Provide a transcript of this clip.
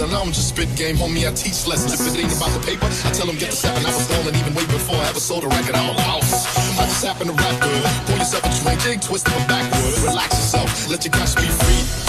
And I don't just spit game, homie, I teach lessons. If it ain't about the paper, I tell them get the step. And I was rolling even way before I ever sold a record. I'm a boss, I just happen to rap good. Pull yourself a drink, twist up a backward. Relax yourself, let your cash be free.